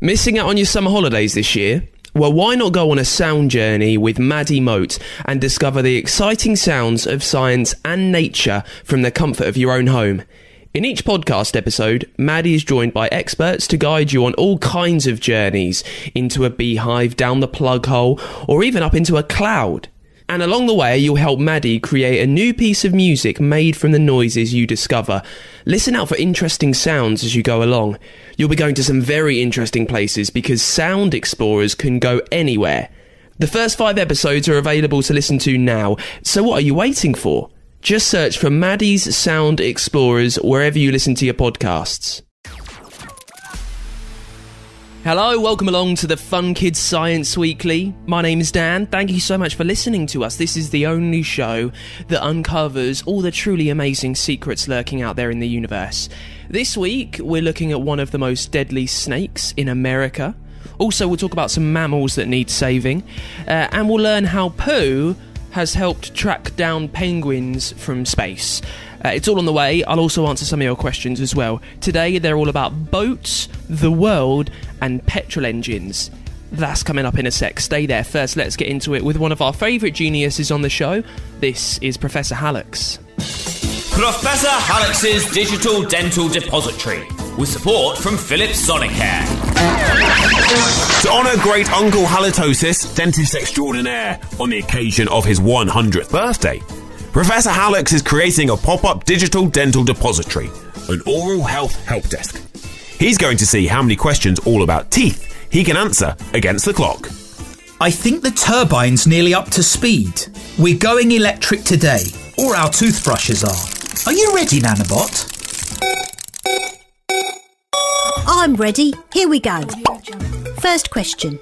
Missing out on your summer holidays this year? Well, why not go on a sound journey with Maddie Moat and discover the exciting sounds of science and nature from the comfort of your own home? In each podcast episode, Maddie is joined by experts to guide you on all kinds of journeys, into a beehive, down the plug hole, or even up into a cloud. And along the way, you'll help Maddie create a new piece of music made from the noises you discover. Listen out for interesting sounds as you go along. You'll be going to some very interesting places because Sound Explorers can go anywhere. The first 5 episodes are available to listen to now, so what are you waiting for? Just search for Maddie's Sound Explorers wherever you listen to your podcasts. Hello, welcome along to the Fun Kids Science Weekly. My name is Dan. Thank you so much for listening to us. This is the only show that uncovers all the truly amazing secrets lurking out there in the universe. This week, we're looking at one of the most deadly snakes in America. Also, we'll talk about some mammals that need saving. And we'll learn how poo has helped track down penguins from space. It's all on the way. I'll also answer some of your questions as well. Today, they're all about boats, the world, and petrol engines. That's coming up in a sec. Stay there. First, let's get into it with one of our favourite geniuses on the show. This is Professor Hallux. Professor Hallux's Digital Dental Depository, with support from Philips Sonicare. To honour Great Uncle Halitosis, dentist extraordinaire, on the occasion of his 100th birthday, Professor Hallux is creating a pop-up digital dental depository, an oral health help desk. He's going to see how many questions all about teeth he can answer against the clock. I think the turbine's nearly up to speed. We're going electric today, or our toothbrushes are. Are you ready, Nanobot? I'm ready. Here we go. First question.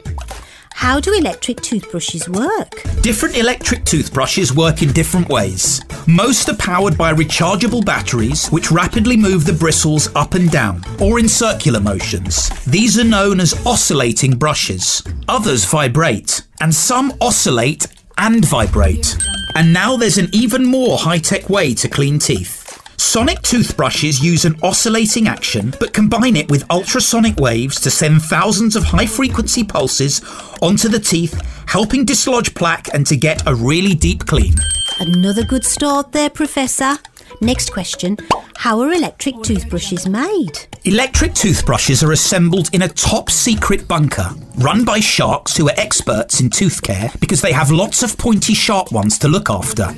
How do electric toothbrushes work? Different electric toothbrushes work in different ways. Most are powered by rechargeable batteries which rapidly move the bristles up and down, or in circular motions. These are known as oscillating brushes. Others vibrate, and some oscillate and vibrate. And now there's an even more high-tech way to clean teeth. Sonic toothbrushes use an oscillating action but combine it with ultrasonic waves to send thousands of high-frequency pulses onto the teeth, helping dislodge plaque and to get a really deep clean. Another good start there, Professor. Next question. How are electric toothbrushes made? Electric toothbrushes are assembled in a top-secret bunker run by sharks who are experts in tooth care because they have lots of pointy, sharp ones to look after.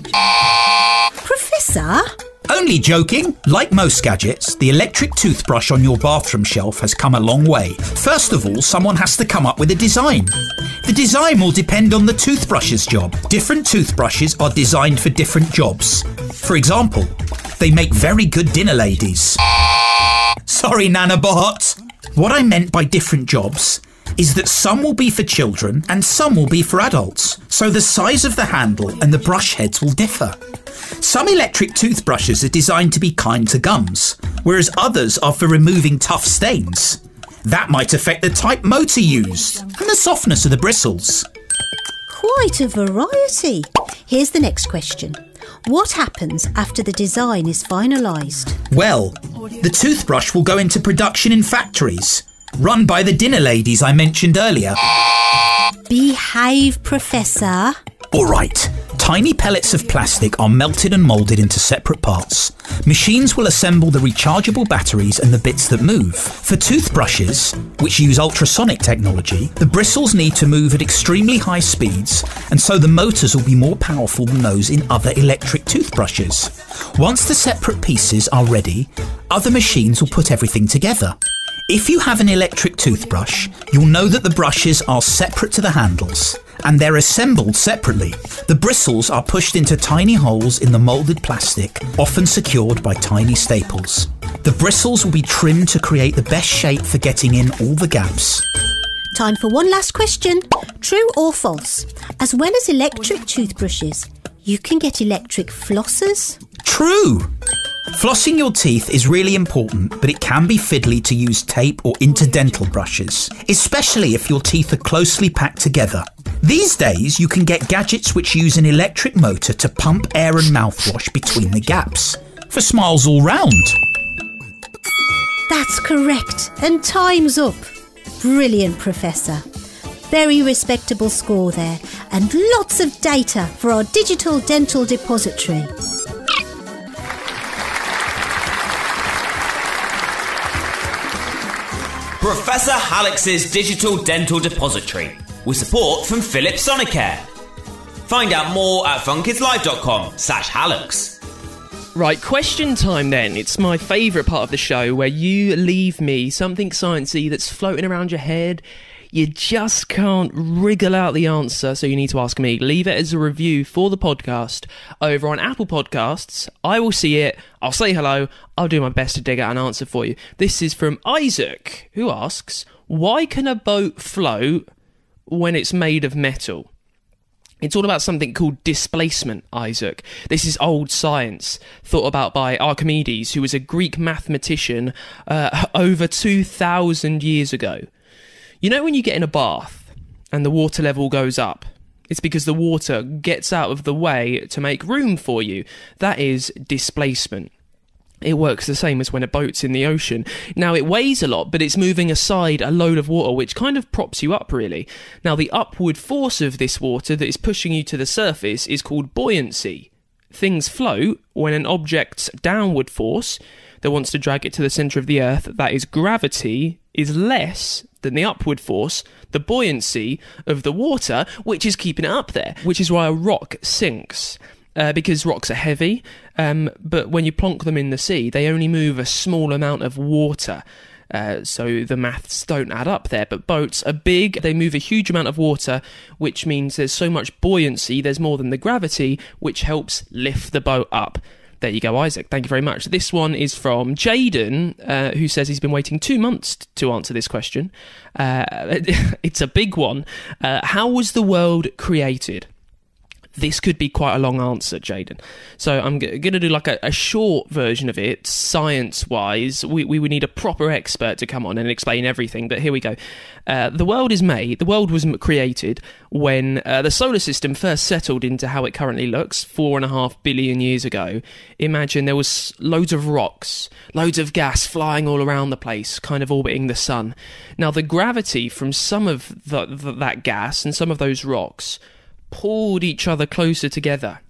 Professor? Only joking! Like most gadgets, the electric toothbrush on your bathroom shelf has come a long way. First of all, someone has to come up with a design. The design will depend on the toothbrush's job. Different toothbrushes are designed for different jobs. For example, they make very good dinner ladies. Sorry, Nanobot! What I meant by different jobs is that some will be for children and some will be for adults, so the size of the handle and the brush heads will differ. Some electric toothbrushes are designed to be kind to gums, whereas others are for removing tough stains. That might affect the type motor used and the softness of the bristles. Quite a variety. Here's the next question. What happens after the design is finalised? Well, the toothbrush will go into production in factories, run by the dinner ladies I mentioned earlier. Behave, Professor. All right. Tiny pellets of plastic are melted and moulded into separate parts. Machines will assemble the rechargeable batteries and the bits that move. For toothbrushes, which use ultrasonic technology, the bristles need to move at extremely high speeds, and so the motors will be more powerful than those in other electric toothbrushes. Once the separate pieces are ready, other machines will put everything together. If you have an electric toothbrush, you'll know that the brushes are separate to the handles, and they're assembled separately. The bristles are pushed into tiny holes in the moulded plastic, often secured by tiny staples. The bristles will be trimmed to create the best shape for getting in all the gaps. Time for one last question. True or false? As well as electric toothbrushes, you can get electric flossers? True! Flossing your teeth is really important, but it can be fiddly to use tape or interdental brushes, especially if your teeth are closely packed together. These days, you can get gadgets which use an electric motor to pump air and mouthwash between the gaps, for smiles all round. That's correct, and time's up. Brilliant, Professor. Very respectable score there, and lots of data for our digital dental depository. Professor Hallux's digital dental depository, with support from Philips Sonicare. Find out more at funkidslive.com/Hallux. Right, question time then. It's my favourite part of the show where you leave me something sciencey that's floating around your head. You just can't wriggle out the answer, so you need to ask me. Leave it as a review for the podcast over on Apple Podcasts. I will see it. I'll say hello. I'll do my best to dig out an answer for you. This is from Isaac, who asks, why can a boat float when it's made of metal? It's all about something called displacement, Isaac. This is old science, thought about by Archimedes, who was a Greek mathematician over 2,000 years ago. You know when you get in a bath and the water level goes up? It's because the water gets out of the way to make room for you. That is displacement. It works the same as when a boat's in the ocean. Now, it weighs a lot, but it's moving aside a load of water, which kind of props you up, really. Now, the upward force of this water that is pushing you to the surface is called buoyancy. Things float when an object's downward force that wants to drag it to the centre of the Earth, that is gravity, is less than the upward force, the buoyancy of the water, which is keeping it up there, which is why a rock sinks. Because rocks are heavy, but when you plonk them in the sea, they only move a small amount of water, so the maths don't add up there. But boats are big, they move a huge amount of water, which means there's so much buoyancy, there's more than the gravity, which helps lift the boat up. There you go, Isaac. Thank you very much. This one is from Jaden, who says he's been waiting 2 months to answer this question. It's a big one. How was the world created? This could be quite a long answer, Jaden. So I'm going to do like a short version of it, science-wise. We would need a proper expert to come on and explain everything, but here we go. The world was created when the solar system first settled into how it currently looks 4.5 billion years ago. Imagine there was loads of rocks, loads of gas flying all around the place, kind of orbiting the sun. Now, the gravity from some of that gas and some of those rocks pulled each other closer together,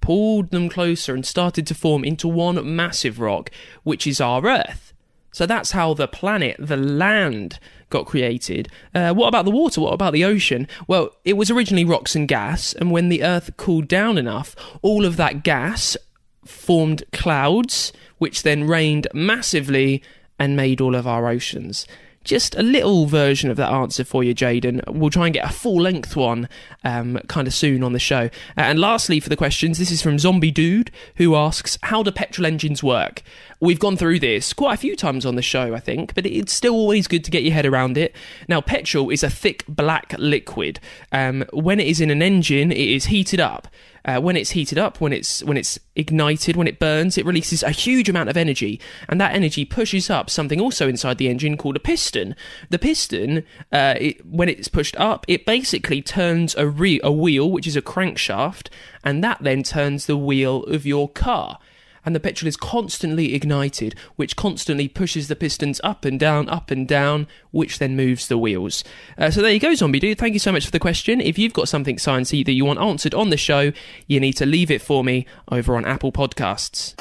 pulled them closer and started to form into one massive rock, which is our Earth. So that's how the planet, the land, got created. What about the water? What about the ocean? Well, it was originally rocks and gas, and when the Earth cooled down enough, all of that gas formed clouds, which then rained massively and made all of our oceans. Just a little version of that answer for you, Jaden. We'll try and get a full-length one kind of soon on the show. And lastly, for the questions, this is from Zombie Dude, who asks, how do petrol engines work? We've gone through this quite a few times on the show, I think, but it's still always good to get your head around it. Now, petrol is a thick black liquid. When it is in an engine, it is heated up. When it's ignited, when it burns, it releases a huge amount of energy, and that energy pushes up something also inside the engine called a piston. The piston, when it's pushed up, it basically turns a wheel, which is a crankshaft, and that then turns the wheel of your car. And the petrol is constantly ignited, which constantly pushes the pistons up and down, which then moves the wheels. So there you go, Zombie Dude. Thank you so much for the question. If you've got something sciencey that you want answered on the show, you need to leave it for me over on Apple Podcasts.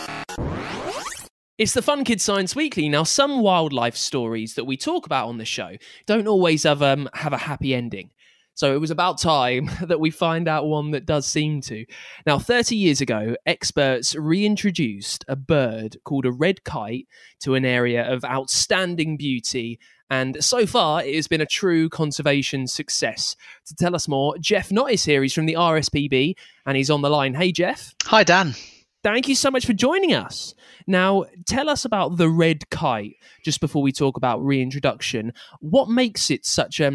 It's the Fun Kids Science Weekly. Now, some wildlife stories that we talk about on the show don't always have a happy ending. So it was about time that we find out one that does seem to. Now, 30 years ago, experts reintroduced a bird called a red kite to an area of outstanding beauty. And so far, it has been a true conservation success. To tell us more, Jeff Knott is here. He's from the RSPB and he's on the line. Hey, Jeff. Hi, Dan. Thank you so much for joining us. Now, tell us about the red kite, just before we talk about reintroduction. What makes it such a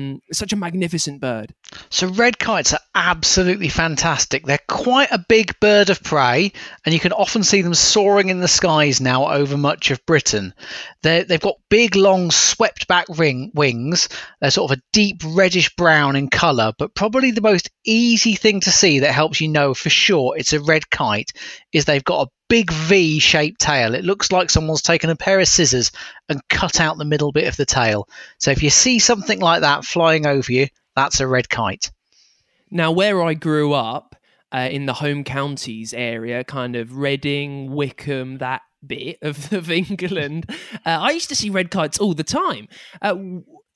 magnificent bird? So red kites are absolutely fantastic. They're quite a big bird of prey, and you can often see them soaring in the skies now over much of Britain. They've got big, long, swept-back wings. They're sort of a deep reddish-brown in colour, but probably the most easy thing to see that helps you know for sure it's a red kite is they've got a big V-shaped tail. It looks like someone's taken a pair of scissors and cut out the middle bit of the tail. So if you see something like that flying over you, that's a red kite. Now, where I grew up, in the home counties area, kind of Reading, Wickham, that bit of England, I used to see red kites all the time.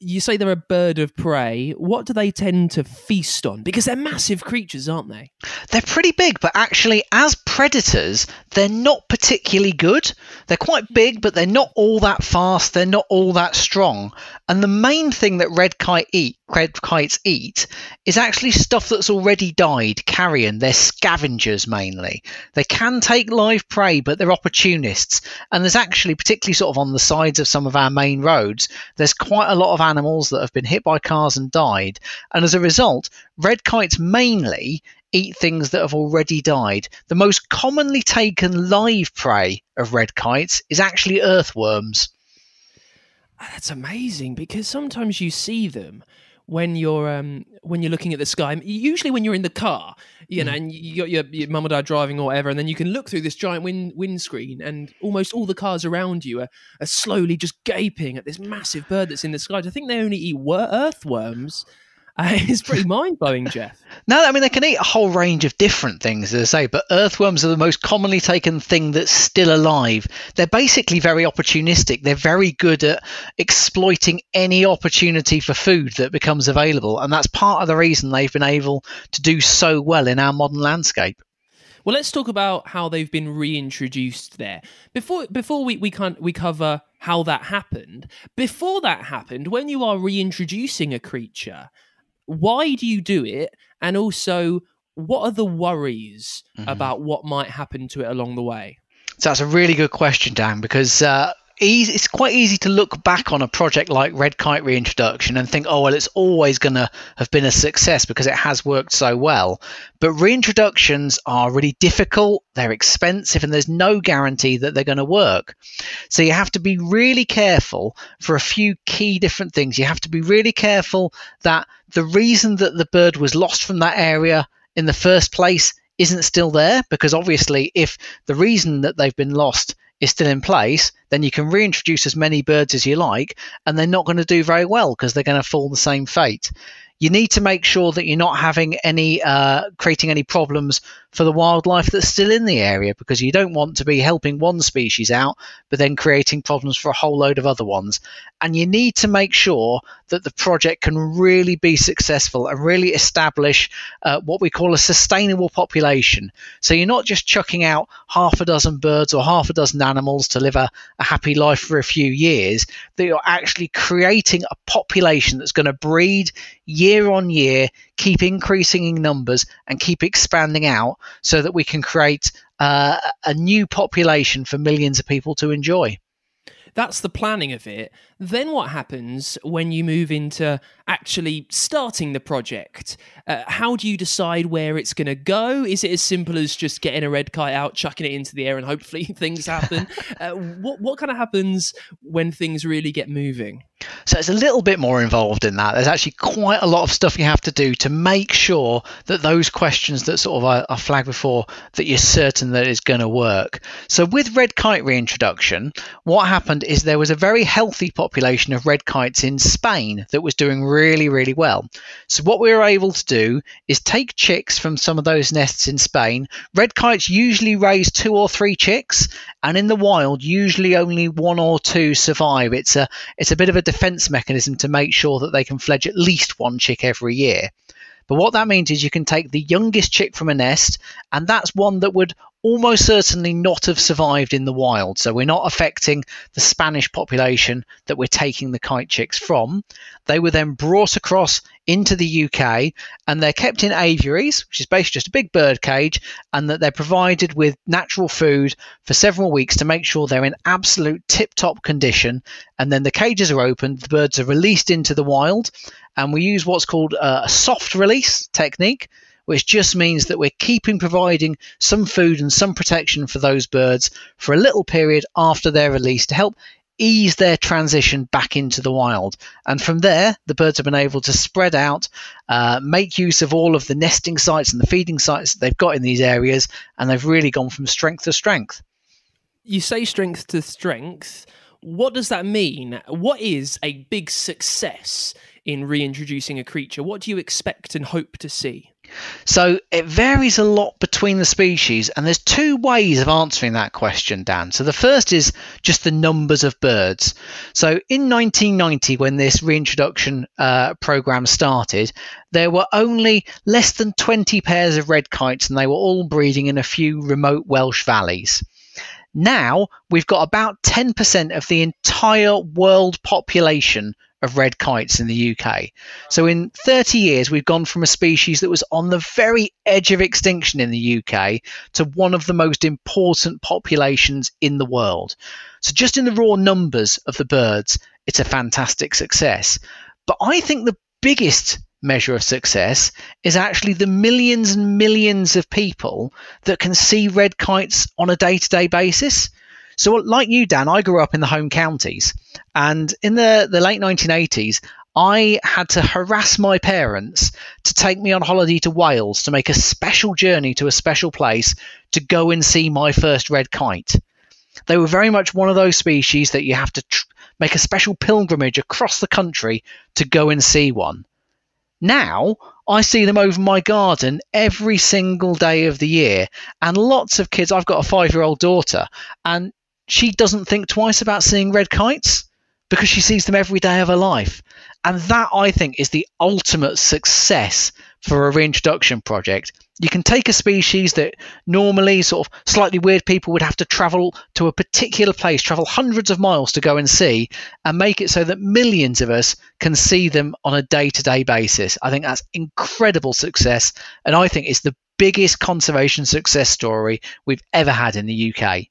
You say they're a bird of prey. What do they tend to feast on? Because they're massive creatures, aren't they? They're pretty big, but actually as predators, they're not particularly good. They're quite big, but they're not all that fast. They're not all that strong. And the main thing that red kites eat is actually stuff that's already died, carrion. They're scavengers mainly. They can take live prey, but they're opportunists. And there's actually, particularly sort of on the sides of some of our main roads, there's quite a lot of animals that have been hit by cars and died. And as a result, red kites mainly eat things that have already died. The most commonly taken live prey of red kites is actually earthworms. That's amazing, because sometimes you see them when you're looking at the sky, usually when you're in the car, you know, and you got your mum or dad driving or whatever, and then you can look through this giant windscreen and almost all the cars around you are slowly just gaping at this massive bird that's in the sky. I think they only eat earthworms. It's pretty mind-blowing, Jeff. No, I mean, they can eat a whole range of different things, as I say, but earthworms are the most commonly taken thing that's still alive. They're basically very opportunistic. They're very good at exploiting any opportunity for food that becomes available, and that's part of the reason they've been able to do so well in our modern landscape. Well, let's talk about how they've been reintroduced there. Before we cover how that happened, before that happened, when you are reintroducing a creature, why do you do it? And also, what are the worries about what might happen to it along the way? So that's a really good question, Dan, because it's quite easy to look back on a project like red kite reintroduction and think, oh, well, it's always going to have been a success because it has worked so well. But reintroductions are really difficult, they're expensive, and there's no guarantee that they're going to work. So you have to be really careful for a few key different things. You have to be really careful that the reason that the bird was lost from that area in the first place isn't still there, because obviously if the reason that they've been lost is still in place, then you can reintroduce as many birds as you like, and they're not going to do very well because they're going to fall the same fate. You need to make sure that you're not having any, creating any problems for the wildlife that's still in the area, because you don't want to be helping one species out, but then creating problems for a whole load of other ones. And you need to make sure that the project can really be successful and really establish what we call a sustainable population. So you're not just chucking out half a dozen birds or half a dozen animals to live a happy life for a few years, that you're actually creating a population that's going to breed year on year, keep increasing in numbers and keep expanding out so that we can create a new population for millions of people to enjoy. That's the planning of it. Then what happens when you move into actually starting the project? How do you decide where it's going to go? Is it as simple as just getting a red kite out, chucking it into the air and hopefully things happen? What kind of happens when things really get moving? So it's a little bit more involved in that. There's actually quite a lot of stuff you have to do to make sure that those questions that sort of I flagged before, that you're certain that it's going to work. So with red kite reintroduction, what happened is there was a very healthy population of red kites in Spain that was doing really, really well. So what we were able to do is take chicks from some of those nests in Spain. Red kites usually raise 2 or 3 chicks, and in the wild, usually only 1 or 2 survive. It's a bit of a defense mechanism to make sure that they can fledge at least 1 chick every year. But what that means is you can take the youngest chick from a nest, and that's one that would almost certainly not have survived in the wild. So we're not affecting the Spanish population that we're taking the kite chicks from. They were then brought across into the UK, and they're kept in aviaries, which is basically just a big bird cage, and that they're provided with natural food for several weeks to make sure they're in absolute tip-top condition. And then the cages are opened, the birds are released into the wild, and we use what's called a soft release technique, which just means that we're providing some food and some protection for those birds for a little period after their release to help ease their transition back into the wild. And from there, the birds have been able to spread out, make use of all of the nesting sites and the feeding sites that they've got in these areas, and they've really gone from strength to strength. You say strength to strength. What does that mean? What is a big success in reintroducing a creature? What do you expect and hope to see? So it varies a lot between the species, and there's two ways of answering that question, Dan. So the first is just the numbers of birds. So in 1990, when this reintroduction program started, there were only less than 20 pairs of red kites, and they were all breeding in a few remote Welsh valleys. Now we've got about 10% of the entire world population of red kites in the UK. So in 30 years, we've gone from a species that was on the very edge of extinction in the UK to one of the most important populations in the world. So just in the raw numbers of the birds, it's a fantastic success. But I think the biggest measure of success is actually the millions and millions of people that can see red kites on a day-to-day basis. So like you, Dan, I grew up in the home counties, and in the late 1980s, I had to harass my parents to take me on holiday to Wales to make a special journey to a special place to go and see my first red kite. They were very much one of those species that you have to make a special pilgrimage across the country to go and see one. Now I see them over my garden every single day of the year, and lots of kids. I've got a 5-year-old daughter, and she doesn't think twice about seeing red kites because she sees them every day of her life. And that, I think, is the ultimate success for a reintroduction project. You can take a species that normally sort of slightly weird people would have to travel to a particular place, travel hundreds of miles to go and see, and make it so that millions of us can see them on a day-to-day basis. I think that's incredible success, and I think it's the biggest conservation success story we've ever had in the UK.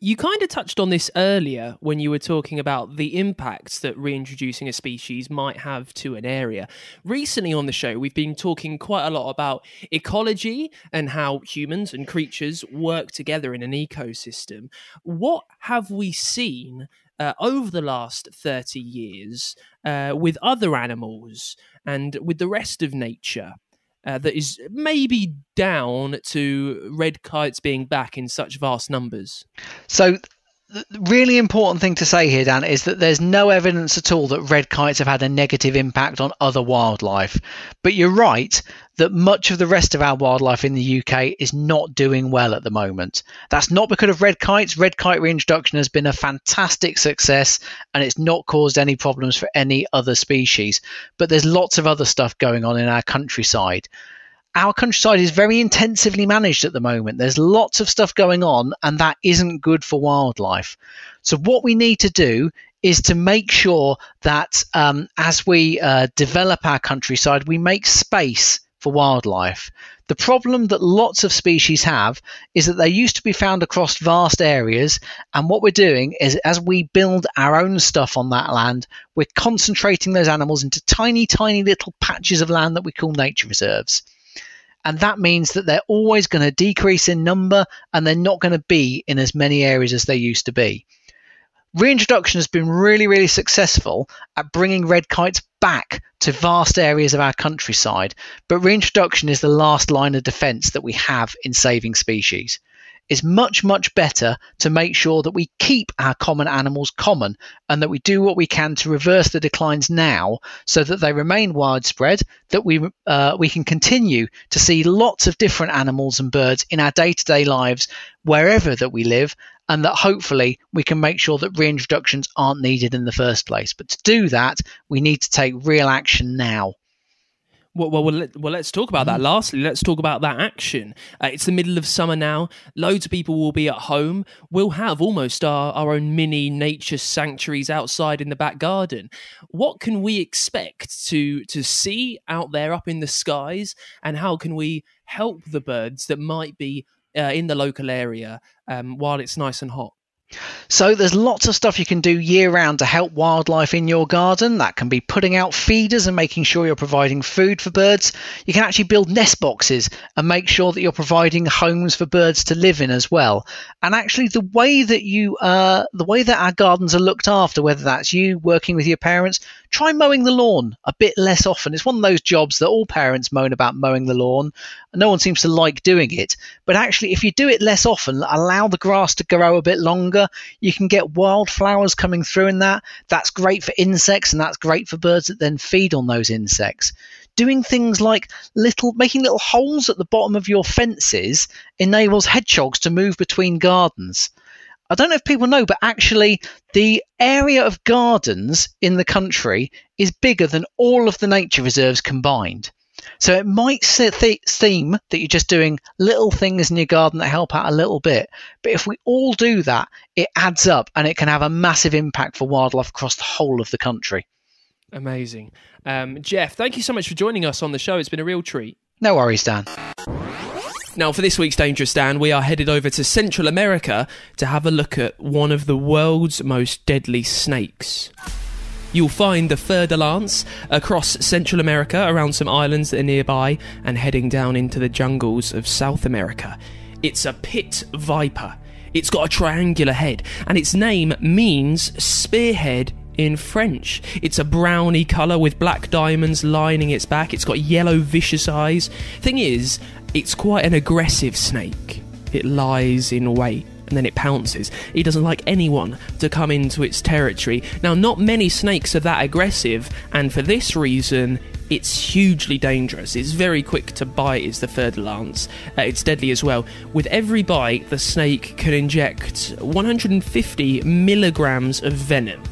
You kind of touched on this earlier when you were talking about the impacts that reintroducing a species might have to an area. Recently on the show, we've been talking quite a lot about ecology and how humans and creatures work together in an ecosystem. What have we seen over the last 30 years with other animals and with the rest of nature? That is maybe down to red kites being back in such vast numbers? So the really important thing to say here, Dan, is that there's no evidence at all that red kites have had a negative impact on other wildlife. But you're right that much of the rest of our wildlife in the UK is not doing well at the moment. That's not because of red kites. Red kite reintroduction has been a fantastic success, and it's not caused any problems for any other species. But there's lots of other stuff going on in our countryside. Our countryside is very intensively managed at the moment. There's lots of stuff going on, and that isn't good for wildlife. So what we need to do is to make sure that as we develop our countryside, we make space for wildlife. The problem that lots of species have is that they used to be found across vast areas, and what we're doing is, as we build our own stuff on that land, we're concentrating those animals into tiny, tiny little patches of land that we call nature reserves. And that means that they're always going to decrease in number, and they're not going to be in as many areas as they used to be. Reintroduction has been really, really successful at bringing red kites back to vast areas of our countryside, but reintroduction is the last line of defence that we have in saving species. It's much, much better to make sure that we keep our common animals common, and that we do what we can to reverse the declines now so that they remain widespread, that we can continue to see lots of different animals and birds in our day-to-day lives wherever that we live, and that hopefully we can make sure that reintroductions aren't needed in the first place. But to do that, we need to take real action now. Well, let's talk about that. Lastly, let's talk about that action. It's the middle of summer now. Loads of people will be at home. We'll have almost our own mini nature sanctuaries outside in the back garden. What can we expect to see out there up in the skies? And how can we help the birds that might be in the local area while it's nice and hot? So there's lots of stuff you can do year round to help wildlife in your garden. That can be putting out feeders and making sure you're providing food for birds. You can actually build nest boxes and make sure that you're providing homes for birds to live in as well. And actually the way that you our gardens are looked after, whether that's you working with your parents, try mowing the lawn a bit less often. It's one of those jobs that all parents moan about, mowing the lawn. No one seems to like doing it, but actually if you do it less often, allow the grass to grow a bit longer. You can get wildflowers coming through in that. That's great for insects, and that's great for birds that then feed on those insects. Doing things like making little holes at the bottom of your fences enables hedgehogs to move between gardens. I don't know if people know, but actually the area of gardens in the country is bigger than all of the nature reserves combined. So it might seem that you're just doing little things in your garden that help out a little bit. But if we all do that, it adds up and it can have a massive impact for wildlife across the whole of the country. Amazing. Jeff, thank you so much for joining us on the show. It's been a real treat. No worries, Dan. Now, for this week's Dangerous Dan, we are headed over to Central America to have a look at one of the world's most deadly snakes. You'll find the fer-de-lance across Central America, around some islands that are nearby, and heading down into the jungles of South America. It's a pit viper. It's got a triangular head, and its name means spearhead in French. It's a browny colour with black diamonds lining its back. It's got yellow, vicious eyes. Thing is, it's quite an aggressive snake. It lies in wait, and then it pounces. It doesn't like anyone to come into its territory. Now, not many snakes are that aggressive, and for this reason, it's hugely dangerous. It's very quick to bite, is the fer-de-lance. It's deadly as well. With every bite, the snake can inject 150 milligrams of venom.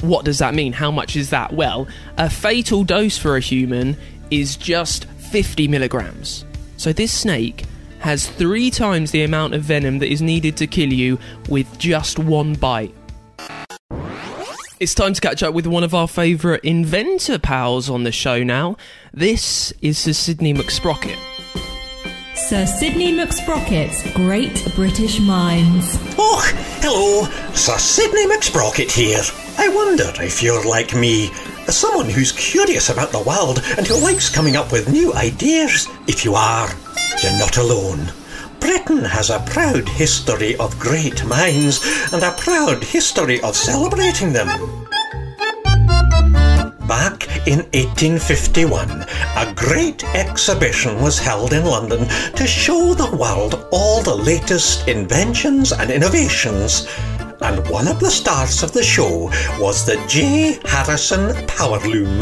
What does that mean? How much is that? Well, a fatal dose for a human is just 50 milligrams. So this snake has 3 times the amount of venom that is needed to kill you with just one bite. It's time to catch up with one of our favourite inventor pals on the show now. This is Sir Sydney McSprocket. Sir Sydney McSprocket's Great British Minds. Oh, hello, Sir Sydney McSprocket here. I wonder if you're like me, someone who's curious about the world and who likes coming up with new ideas. If you are, you're not alone. Britain has a proud history of great minds and a proud history of celebrating them. Back in 1851, a great exhibition was held in London to show the world all the latest inventions and innovations. And one of the stars of the show was the J. Harrison Power Loom.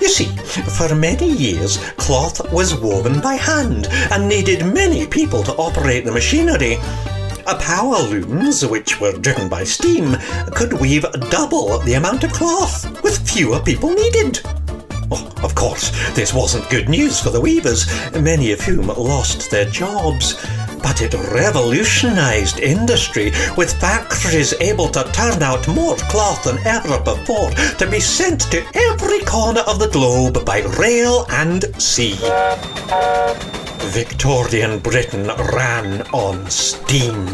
You see, for many years, cloth was woven by hand and needed many people to operate the machinery. Power looms, which were driven by steam, could weave double the amount of cloth, with fewer people needed. Oh, of course, this wasn't good news for the weavers, many of whom lost their jobs. But it revolutionised industry, with factories able to turn out more cloth than ever before to be sent to every corner of the globe by rail and sea. Victorian Britain ran on steam,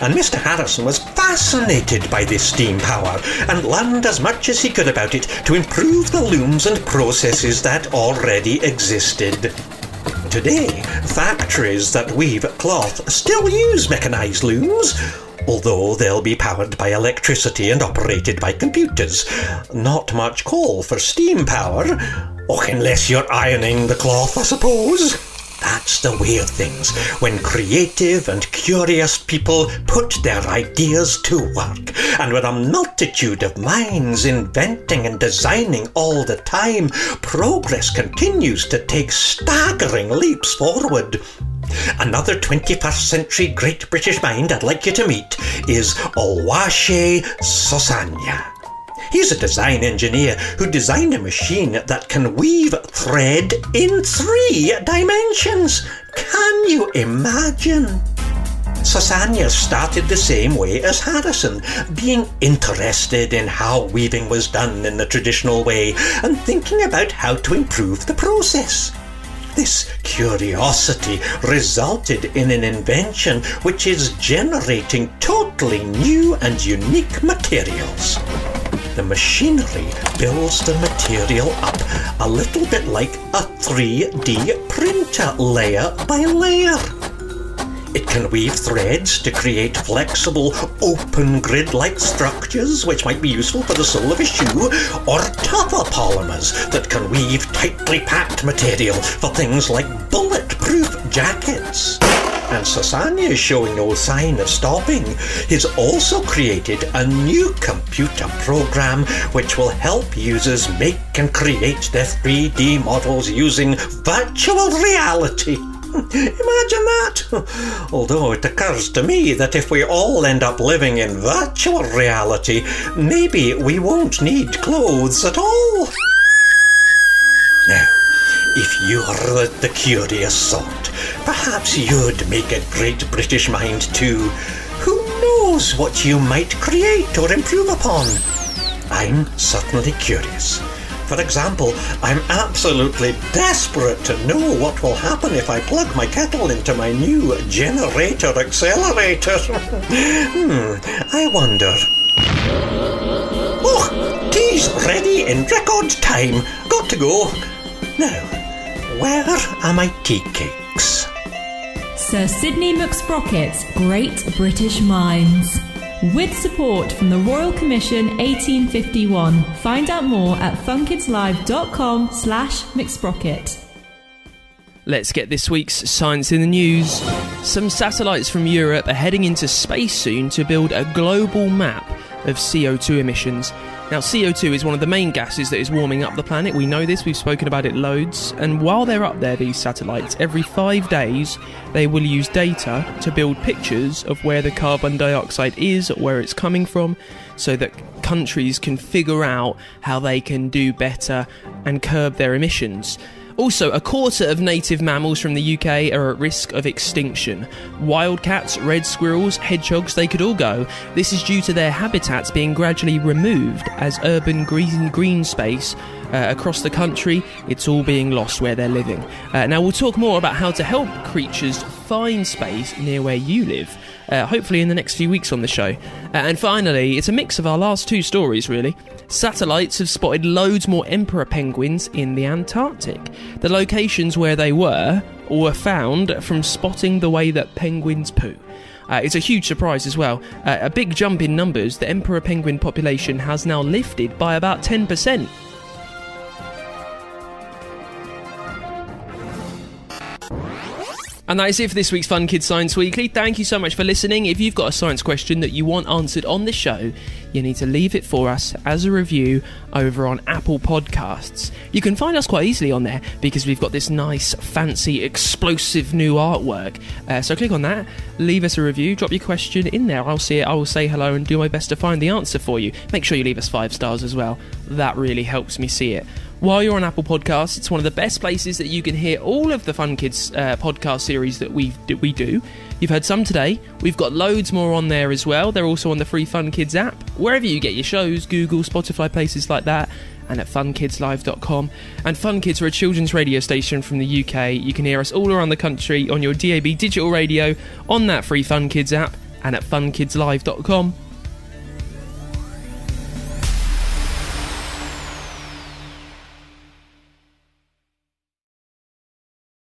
and Mr. Harrison was fascinated by this steam power and learned as much as he could about it to improve the looms and processes that already existed. Today, factories that weave cloth still use mechanised looms, although they'll be powered by electricity and operated by computers. Not much call for steam power, or unless you're ironing the cloth, I suppose. That's the way of things when creative and curious people put their ideas to work, and with a multitude of minds inventing and designing all the time, progress continues to take staggering leaps forward. Another 21st century great British mind I'd like you to meet is Owashe Sosanya. He's a design engineer who designed a machine that can weave thread in 3 dimensions. Can you imagine? Sosanya started the same way as Harrison, being interested in how weaving was done in the traditional way and thinking about how to improve the process. This curiosity resulted in an invention which is generating totally new and unique materials. The machinery builds the material up a little bit like a 3D printer, layer by layer. It can weave threads to create flexible, open grid-like structures which might be useful for the sole of a shoe, or tougher polymers that can weave tightly packed material for things like bulletproof jackets. And Sosanya, showing no sign of stopping, has also created a new computer program which will help users make and create their 3D models using virtual reality. Imagine that! Although it occurs to me that if we all end up living in virtual reality, maybe we won't need clothes at all. Now, if you're the curious sort, perhaps you'd make a great British mind too. Who knows what you might create or improve upon? I'm certainly curious. For example, I'm absolutely desperate to know what will happen if I plug my kettle into my new generator accelerator. I wonder. Oh, tea's ready in record time. Got to go. Now, where are my tea cakes? Sir Sydney McSprocket's Great British Minds, with support from the Royal Commission 1851. Find out more at funkidslive.com/McSprocket. Let's get this week's Science in the News. Some satellites from Europe are heading into space soon to build a global map of CO2 emissions. Now, CO2 is one of the main gases that is warming up the planet. We know this, we've spoken about it loads. And while they're up there, these satellites, every 5 days, they will use data to build pictures of where the carbon dioxide is, where it's coming from, so that countries can figure out how they can do better and curb their emissions. Also, a quarter of native mammals from the UK are at risk of extinction. Wildcats, red squirrels, hedgehogs, they could all go. This is due to their habitats being gradually removed as urban green space across the country. It's all being lost where they're living. Now, we'll talk more about how to help creatures find space near where you live, hopefully in the next few weeks on the show. And finally, it's a mix of our last two stories, really. Satellites have spotted loads more emperor penguins in the Antarctic. The locations where they were, or were found, from spotting the way that penguins poo. It's a huge surprise as well. A big jump in numbers. The emperor penguin population has now lifted by about 10%. And that is it for this week's Fun Kids Science Weekly. Thank you so much for listening. If you've got a science question that you want answered on the show, you need to leave it for us as a review over on Apple Podcasts. You can find us quite easily on there because we've got this nice, fancy, explosive new artwork. So click on that, leave us a review, drop your question in there. I'll see it, I will say hello and do my best to find the answer for you. Make sure you leave us 5 stars as well. That really helps me see it. While you're on Apple Podcasts, it's one of the best places that you can hear all of the Fun Kids podcast series that we do. You've heard some today. We've got loads more on there as well. They're also on the free Fun Kids app, wherever you get your shows, Google, Spotify, places like that, and at funkidslive.com. And Fun Kids are a children's radio station from the UK. You can hear us all around the country on your DAB digital radio, on that free Fun Kids app, and at funkidslive.com.